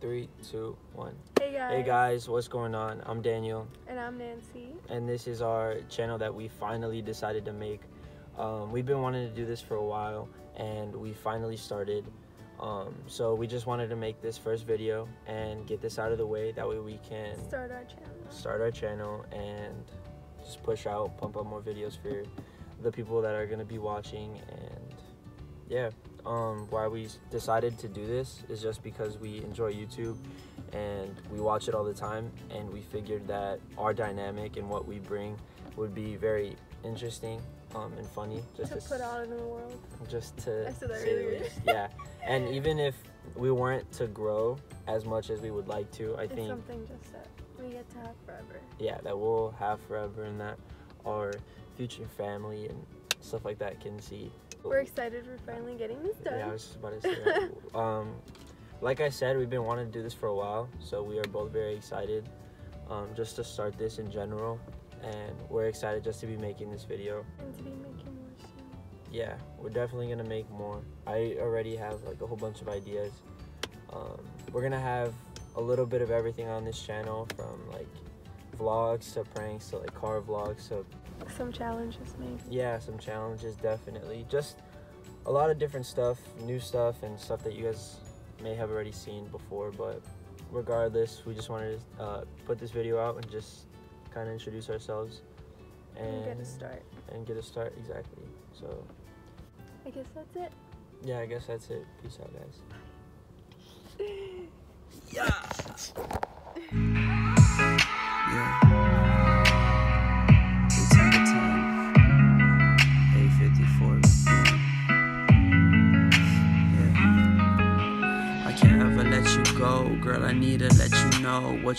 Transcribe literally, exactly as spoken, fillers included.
Three, two, one. Hey guys. Hey guys, what's going on? I'm Daniel. And I'm Nancy. And this is our channel that we finally decided to make. Um, we've been wanting to do this for a while, and we finally started. Um, so we just wanted to make this first video and get this out of the way. That way we can start our channel. Start our channel and just push out, pump up more videos for the people that are gonna be watching. And yeah. Um, why we decided to do this is just because we enjoy YouTube and we watch it all the time, and we figured that our dynamic and what we bring would be very interesting um, and funny just to, to put out in the world, just to I said that say really the least. Yeah, and even if we weren't to grow as much as we would like to, I it's think something just that we get to have forever. Yeah, that we'll have forever, and that our future family and stuff like that can see. We're excited for finally getting this done. Yeah, I was just about to say that. Um, like I said, we've been wanting to do this for a while, so we are both very excited um, just to start this in general, and we're excited just to be making this video. And to be making more soon. Yeah, we're definitely going to make more. I already have like a whole bunch of ideas. Um, we're going to have a little bit of everything on this channel, from like vlogs to pranks to like car vlogs to some challenges, maybe. Yeah, some challenges, definitely. Just a lot of different stuff, new stuff, and stuff that you guys may have already seen before. But regardless, we just wanted to uh, put this video out and just kind of introduce ourselves and, and get a start. And get a start, exactly. So I guess that's it. Yeah, I guess that's it. Peace out, guys. Yeah. Yeah. Girl, I need to let you know what you